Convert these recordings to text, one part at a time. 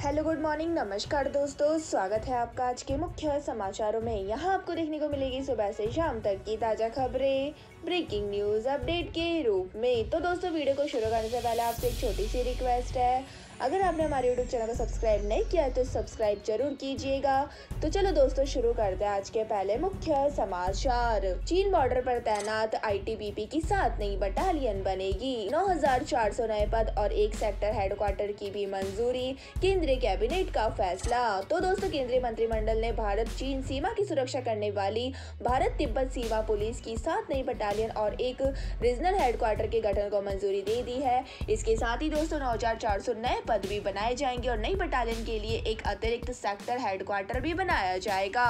Hello good morning, नमस्कार दोस्तों, स्वागत है आपका आज के मुख्य समाचारों में। यहाँ आपको देखने को मिलेगी सुबह से शाम तक की ताज़ा खबरें ब्रेकिंग न्यूज अपडेट के रूप में। तो दोस्तों, वीडियो को शुरू करने से पहले आपसे एक छोटी सी रिक्वेस्ट है, अगर आपने हमारे यूट्यूब चैनल को सब्सक्राइब नहीं किया है तो सब्सक्राइब जरूर कीजिएगा। तो चलो दोस्तों, शुरू करते हैं आज के पहले मुख्य समाचार। चीन बॉर्डर पर तैनात आईटीबीपी की 7 नई बटालियन बनेगी, 9400 नए पद और 1 सेक्टर हेडक्वार्टर की भी मंजूरी, केंद्रीय कैबिनेट का फैसला। तो दोस्तों, केंद्रीय मंत्रिमंडल ने भारत चीन सीमा की सुरक्षा करने वाली भारत तिब्बत सीमा पुलिस की 7 नई बटालियन और 1 रीजनल हेडक्वार्टर के गठन को मंजूरी दे दी है। इसके साथ ही दोस्तों 9400 नए पद भी बनाए जाएंगे और नई बटालियन के लिए एक अतिरिक्त सेक्टर हेडक्वार्टर भी बनाया जाएगा।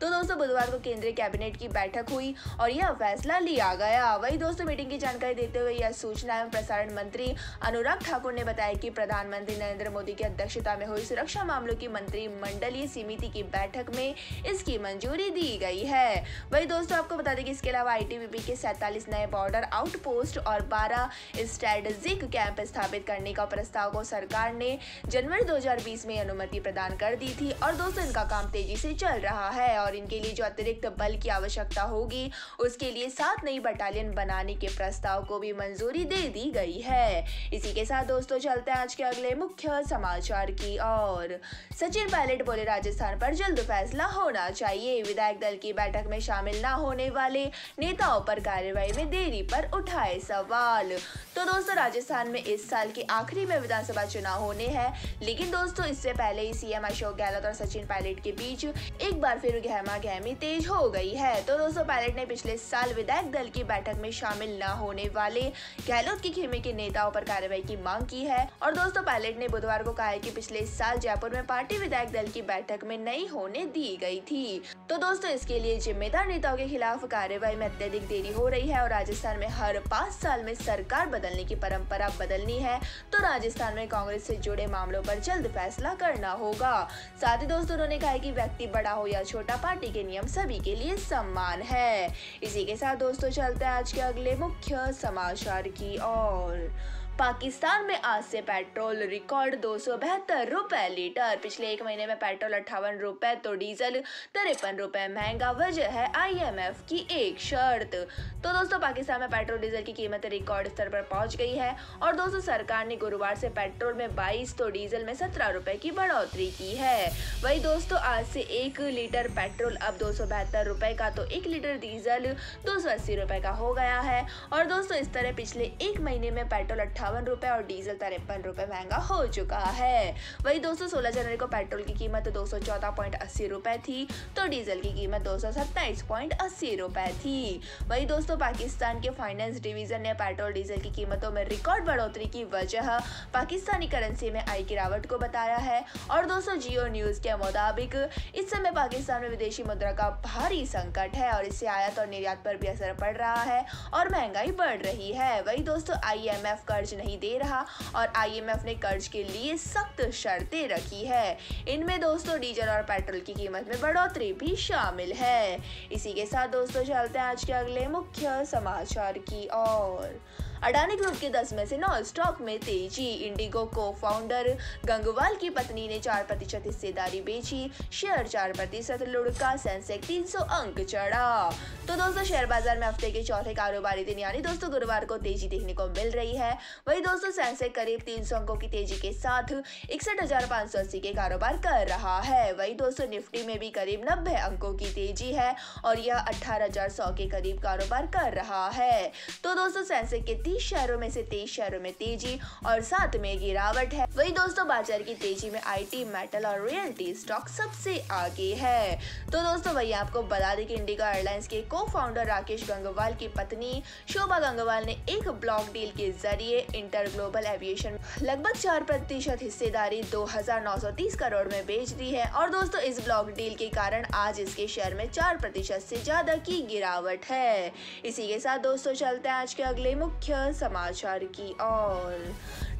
तो दोस्तों, बुधवार को केंद्रीय कैबिनेट की बैठक हुई और यह फैसला लिया गया। वही दोस्तों, मीटिंग की जानकारी देते हुए यह सूचना एवं प्रसारण मंत्री अनुराग ठाकुर ने बताया कि प्रधानमंत्री नरेंद्र मोदी की अध्यक्षता में हुई सुरक्षा मामलों की मंत्रिमंडलीय समिति की बैठक में इसकी मंजूरी दी गई है। वही दोस्तों, आपको बता दें कि इसके अलावा आईटीबीपी के 47 नए बॉर्डर आउटपोस्ट और 12 स्ट्रेटेजिक कैंप स्थापित करने का प्रस्ताव को सरकार ने जनवरी 2020 में अनुमति प्रदान कर दी थी और दोस्तों इनका काम तेजी से चल रहा है और इनके लिए जो अतिरिक्त बल की आवश्यकता होगी उसके लिए 7 नई बटालियन बनाने के प्रस्ताव को भी मंजूरी दे दी गई है। इसी के साथ दोस्तों चलते हैं आज के अगले मुख्य समाचार की ओर। सचिन पायलट बोले, राजस्थान पर जल्द फैसला होना चाहिए, विधायक दल की बैठक में शामिल न होने वाले नेताओं पर कार्यवाही में देरी पर उठाए सवाल। तो दोस्तों, राजस्थान में इस साल के आखिरी में विधानसभा चुनाव होने हैं, लेकिन दोस्तों इससे पहले ही सीएम अशोक गहलोत और सचिन पायलट के बीच एक बार फिर गहमा-गहमी तेज हो गई है। तो दोस्तों, पायलट ने पिछले साल विधायक दल की बैठक में शामिल न होने वाले गहलोत के खेमे के नेताओं पर कार्रवाई की मांग की है और दोस्तों पायलट ने बुधवार को कहा है कि पिछले साल जयपुर में पार्टी विधायक दल की बैठक में नहीं होने दी गई थी। तो दोस्तों, इसके लिए जिम्मेदार नेताओं के खिलाफ कार्यवाही में अत्यधिक देरी हो रही है और राजस्थान में हर 5 साल में सरकार बदलने की परंपरा बदलनी है, तो राजस्थान में कांग्रेस से जुड़े मामलों पर जल्द फैसला करना होगा। साथ ही दोस्तों, उन्होंने कहा कि व्यक्ति बड़ा हो या छोटा, पार्टी के नियम सभी के लिए सम्मान है। इसी के साथ दोस्तों चलते हैं आज के अगले मुख्य समाचार की ओर। पाकिस्तान में आज से पेट्रोल रिकॉर्ड 272 रुपए लीटर, पिछले एक महीने में पेट्रोल 58 रुपए तो डीजल 53 रुपए महंगा, वजह है आईएमएफ की एक शर्त। तो दोस्तों, पाकिस्तान में पेट्रोल डीजल की कीमत रिकॉर्ड स्तर पर पहुंच गई है और दोस्तों सरकार ने गुरुवार से पेट्रोल में 22 तो डीजल में 17 रुपए की बढ़ोतरी की है। वही दोस्तों, आज से 1 लीटर पेट्रोल अब 272 रुपए का तो 1 लीटर डीजल 280 रुपए का हो गया है और दोस्तों इस तरह पिछले एक महीने में पेट्रोल 58 रुपए और डीजल 53 रुपए महंगा हो चुका है। वही दोस्तों, 16 जनवरी को पेट्रोल की कीमत 214.80 रुपए थी तो डीजल की कीमत 227.80 रुपए थी। वही दोस्तों, पाकिस्तान के फाइनेंस डिवीजन ने पेट्रोल डीजल की कीमतों में रिकॉर्ड बढ़ोतरी की वजह पाकिस्तानी करेंसी में आई गिरावट को बताया है और दोस्तों जियो न्यूज के मुताबिक इस समय पाकिस्तान में विदेशी मुद्रा का भारी संकट है और इससे आयात और निर्यात पर भी असर पड़ रहा है और महंगाई बढ़ रही है। वही दोस्तों, IMF कर्ज नहीं दे रहा और IMF ने कर्ज के लिए सख्त शर्तें रखी है, इनमें दोस्तों डीजल और पेट्रोल की कीमत में बढ़ोतरी भी शामिल है। इसी के साथ दोस्तों चलते हैं आज के अगले मुख्य समाचार की ओर। अडानी ग्रुप के 10 में से 9 स्टॉक में तेजी, इंडिगो को फाउंडर गंगवाल की पत्नी ने 4% हिस्सेदारी बेची, शेयर 4% लुढ़का, सेंसेक्स 300 अंक चढ़ा। तो दोस्तों, शेयर बाजार में हफ्ते के चौथे कारोबारी दिन यानी दोस्तों गुरुवार को तेजी देखने को मिल रही है। वही दोस्तों, सेंसेक्स करीब 300 अंकों की तेजी के साथ 61,580 के कारोबार कर रहा है। वही दोस्तों, निफ्टी में भी करीब 90 अंकों की तेजी है और यह 18,100 के करीब कारोबार कर रहा है। तो दोस्तों, सेंसेक्स के 30 शेयरों में से 23 शेयरों में तेजी और 7 में गिरावट है। वही दोस्तों, बाजार की तेजी में आईटी, मेटल और रियल्टी स्टॉक सबसे आगे है। तो दोस्तों, वही आपको बता दें कि इंडिगो एयरलाइंस के को फाउंडर राकेश गंगवाल की पत्नी शोभा गंगवाल ने एक ब्लॉक डील के जरिए इंटरग्लोबल एवियेशन लगभग 4% हिस्सेदारी 2,930 करोड़ में बेच दी है और दोस्तों इस ब्लॉक डील के कारण आज इसके शेयर में 4% से ज्यादा की गिरावट है। इसी के साथ दोस्तों चलते हैं आज के अगले मुख्य समाचार की ओर।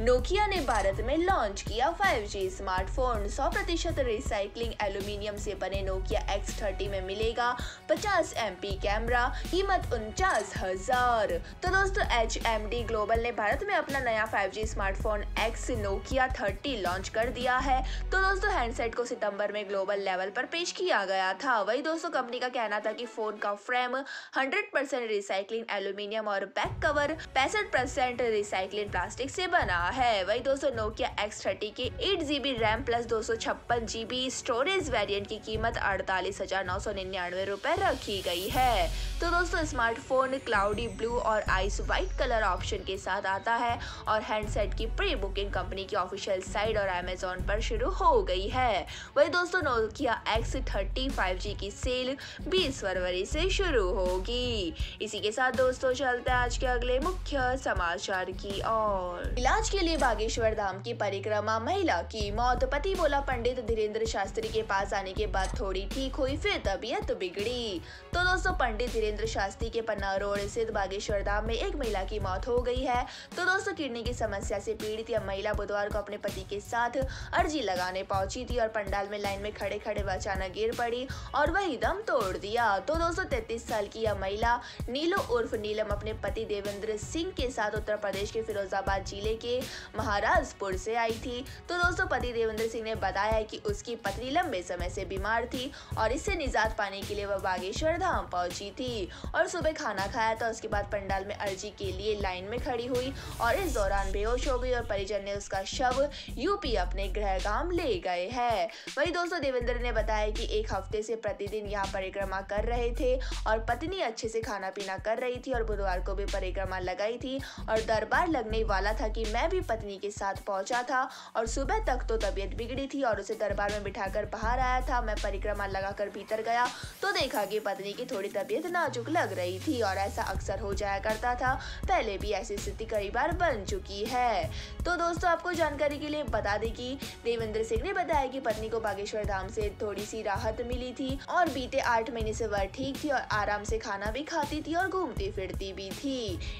नोकिया ने भारत में लॉन्च किया 5G स्मार्टफोन। 100% रिसाइकलिंग एल्यूमिनियम से बने नोकिया X30 में मिलेगा 50 MP कैमरा, कीमत 49,000। तो दोस्तों HMD ग्लोबल ने भारत में अपना नया 5G smartphone X Nokia 30 launch कर दिया है। तो दोस्तों हैंडसेट को सितंबर में ग्लोबल लेवल पर पेश किया गया था। वही दोस्तों कंपनी का कहना था कि फोन का फ्रेम 100% रिसाइकलिंग एल्यूमिनियम और बैक कवर 65% रिसाइकलिंग प्लास्टिक से बना है। वही दोस्तों नोकिया X30 के 8GB RAM plus 256GB storage variant की कीमत 48,999 रुपए रखी गई है। तो दोस्तों स्मार्टफोन क्लाउडी ब्लू और आइस व्हाइट कलर ऑप्शन के साथ आता है और हैंडसेट की प्री बुकिंग कंपनी की ऑफिशियल साइट और अमेजोन पर शुरू हो गई है। वही दोस्तों नोकिया X30 5G की सेल 20 फरवरी से शुरू होगी। इसी के साथ दोस्तों चलते हैं आज के अगले मुख्य समाचार की ओर। इलाज के लिए बागेश्वर धाम की परिक्रमा, महिला की मौत। पति बोला पंडित धीरेंद्र शास्त्री के पास आने के बाद थोड़ी ठीक हुई, फिर तबीयत बिगड़ी। तो दोस्तों पंडित धीरेंद्र शास्त्री के पन्ना रोड स्थित बागेश्वर धाम में एक महिला की मौत हो गई है। तो दोस्तों किडनी की समस्या से पीड़ित यह महिला बुधवार को अपने पति के साथ अर्जी लगाने पहुंची थी और पंडाल में लाइन में खड़े खड़े वह अचानक गिर पड़ी और वही दम तोड़ दिया। तो दोस्तों 33 साल की यह महिला नीलो उर्फ नीलम अपने पति देवेंद्र सिंह के साथ उत्तर प्रदेश के फिरोजाबाद जिले के महाराजपुर से आई थी। तो दोस्तों पति देवेंद्र सिंह ने बताया है कि उसकी पत्नी लंबे समय से बीमार थी और इससे निजात पाने के लिए वह बागेश्वर धाम पहुंची थी और सुबह खाना खाया था। उसके बाद पंडाल में अर्जी के लिए लाइन में खड़ी हुई और इस दौरान बेहोश हो गई और परिजन ने उसका शव यूपी अपने गृहगाम ले गए है। वही दोस्तों देवेंद्र ने बताया कि एक हफ्ते से प्रतिदिन यहाँ परिक्रमा कर रहे थे और पत्नी अच्छे से खाना पीना कर रही थी और बुधवार को भी परिक्रमा लगाई थी और दरबार लगने वाला था कि मैं भी पत्नी के साथ पहुंचा था और सुबह तक तो तबीयत बिगड़ी थी और उसे दरबार में बिठाकर बाहर आया था। मैं परिक्रमा लगाकर भीतर गया तो देखा कि पत्नी की थोड़ी तबीयत नाजुक लग रही थी और ऐसा अक्सर हो जाया करता था, पहले भी ऐसी स्थिति कई बार बन चुकी है। तो दोस्तों आपको जानकारी के लिए बता दें कि देवेंद्र सिंह ने बताया कि पत्नी को बागेश्वर धाम से थोड़ी सी राहत मिली थी और बीते 8 महीने से वह ठीक थी और आराम से खाना भी खाती थी और घूमती फिरती भी थी।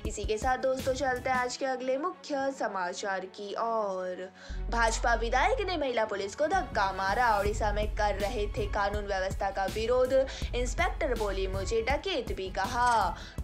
इसी के साथ दोस्तों चलते हैं आज के अगले मुख्य समाचार की ओर। भाजपा विधायक ने महिला पुलिस को धक्का मारा। ओडिशा में कर रहे थे कानून व्यवस्था का विरोध, इंस्पेक्टर बोली मुझे डकैत भी कहा।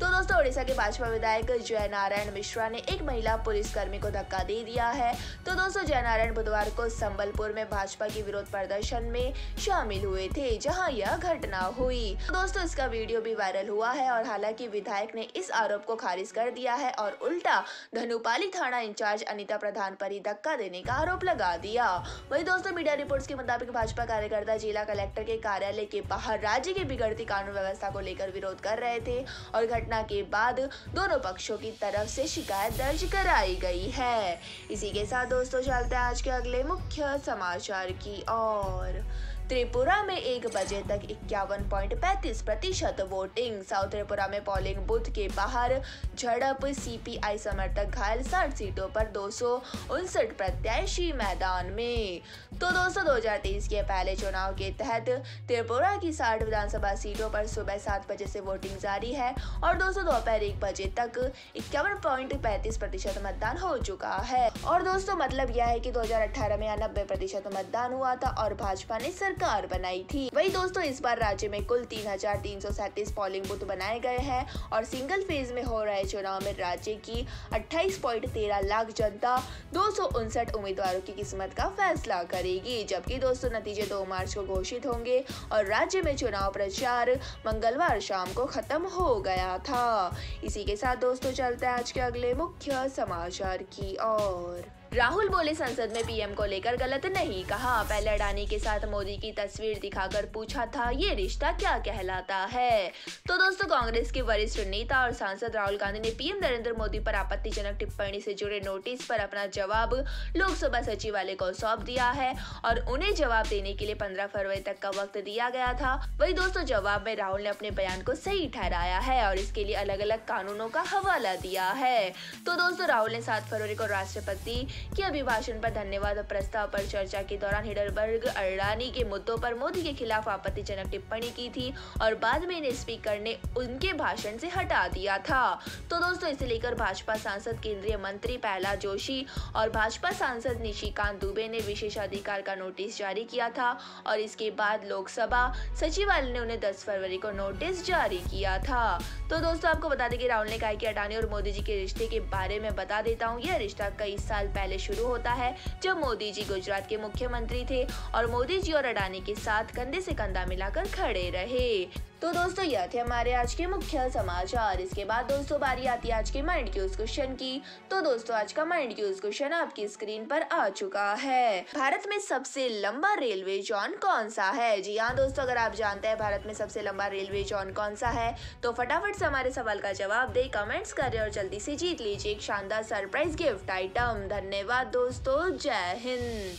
तो दोस्तों ओडिशा के भाजपा विधायक जयनारायण मिश्रा ने एक महिला पुलिसकर्मी को धक्का दे दिया है। तो दोस्तों जयनारायण बुधवार को संबलपुर में भाजपा के विरोध प्रदर्शन में शामिल हुए थे जहाँ यह घटना हुई। दोस्तों इसका वीडियो भी वायरल हुआ है और हालांकि विधायक ने इस आरोप को खारिज कर दिया है और उल्टा धनुपाली थाना इंचार्ज अनिता प्रधान पर ही धक्का देने का आरोप लगा दिया। वहीं दोस्तों मीडिया रिपोर्ट्स के मुताबिक भाजपा कार्यकर्ता जिला कलेक्टर के कार्यालय के बाहर राज्य की बिगड़ती कानून व्यवस्था को लेकर विरोध कर रहे थे और घटना के बाद दोनों पक्षों की तरफ से शिकायत दर्ज कराई गई है। इसी के साथ दोस्तों चलते हैं आज के अगले मुख्य समाचार की ओर। त्रिपुरा में 1 बजे तक 51.35% वोटिंग। साउथ त्रिपुरा में पोलिंग बूथ के बाहर झड़प, CPI समर्थक घायल। 60 सीटों पर 259 प्रत्याशी मैदान में। तो दोस्तों 2023 के पहले चुनाव के तहत त्रिपुरा की 60 विधानसभा सीटों पर सुबह 7 बजे से वोटिंग जारी है और दोस्तों दोपहर 1 बजे तक 51.35% मतदान हो चुका है। और दोस्तों मतलब यह है कि 2018 में 90% मतदान हुआ था और भाजपा ने कार बनाई थी। वही दोस्तों इस बार राज्य में कुल 3,337 पोलिंग बूथ बनाए गए हैं और सिंगल फेज में हो रहे चुनाव में राज्य की 28.13 लाख जनता 259 उम्मीदवारों की किस्मत का फैसला करेगी। जबकि दोस्तों नतीजे 2 मार्च को घोषित होंगे और राज्य में चुनाव प्रचार मंगलवार शाम को खत्म हो गया था। इसी के साथ दोस्तों चलते हैं आज के अगले मुख्य समाचार की ओर। राहुल बोले संसद में पीएम को लेकर गलत नहीं कहा। पहले अडानी के साथ मोदी की तस्वीर दिखाकर पूछा था ये रिश्ता क्या कहलाता है। तो दोस्तों कांग्रेस के वरिष्ठ नेता और सांसद राहुल गांधी ने पीएम नरेंद्र मोदी पर आपत्तिजनक टिप्पणी से जुड़े नोटिस पर अपना जवाब लोकसभा सचिवालय को सौंप दिया है और उन्हें जवाब देने के लिए 15 फरवरी तक का वक्त दिया गया था। वही दोस्तों जवाब में राहुल ने अपने बयान को सही ठहराया है और इसके लिए अलग अलग कानूनों का हवाला दिया है। तो दोस्तों राहुल ने 7 फरवरी को राष्ट्रपति कि अभिभाषण पर धन्यवाद और प्रस्ताव पर चर्चा के दौरान हिडलबर्ग अडानी के मुद्दों पर मोदी के खिलाफ आपत्तिजनक टिप्पणी की थी और बाद में इन्हें स्पीकर ने उनके भाषण से हटा दिया था। तो दोस्तों इसे लेकर भाजपा सांसद केंद्रीय मंत्री प्रहलाद जोशी और भाजपा सांसद निशिकांत दुबे ने विशेषाधिकार का नोटिस जारी किया था और इसके बाद लोकसभा सचिवालय ने उन्हें 10 फरवरी को नोटिस जारी किया था। तो दोस्तों आपको बता दें कि राहुल ने कहा कि अडानी और मोदी जी के रिश्ते के बारे में बता देता हूँ, यह रिश्ता कई साल पहले शुरू होता है जब मोदी जी गुजरात के मुख्यमंत्री थे और मोदी जी और अडानी के साथ कंधे से कंधा मिलाकर खड़े रहे। तो दोस्तों यह थे हमारे आज के मुख्य समाचार। इसके बाद दोस्तों बारी आती है आज के माइंड क्यूज क्वेश्चन की। तो दोस्तों आज का माइंड क्यूज क्वेश्चन आपकी स्क्रीन पर आ चुका है। भारत में सबसे लंबा रेलवे जॉन कौन सा है? जी हाँ दोस्तों, अगर आप जानते हैं भारत में सबसे लंबा रेलवे जॉन कौन सा है तो फटाफट से हमारे सवाल का जवाब दे, कमेंट्स करें और जल्दी से जीत लीजिए एक शानदार सरप्राइज गिफ्ट आइटम। धन्यवाद दोस्तों, जय हिंद।